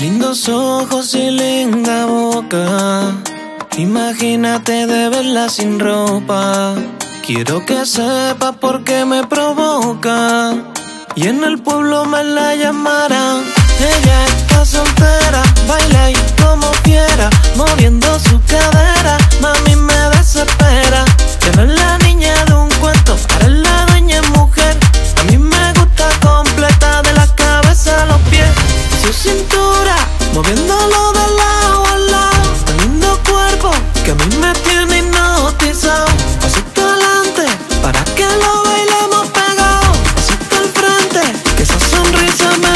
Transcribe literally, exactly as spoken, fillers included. Lindos ojos y linda boca, imagínate de verla sin ropa. Quiero que sepa por qué me provoca, y en el pueblo me la llamarán. Ella está soltera, baila y como quiera, moviendo su cadera, mami me desespera. Pero es la niña de un cuento, ahora es la dueña mujer. A mí me gusta completa, de la cabeza a los pies. Su cintura, moviéndolo de lado a lado, tan lindo cuerpo que a mí me tiene hipnotizado. Para que lo bailemos pegado, así está al frente, que esa sonrisa me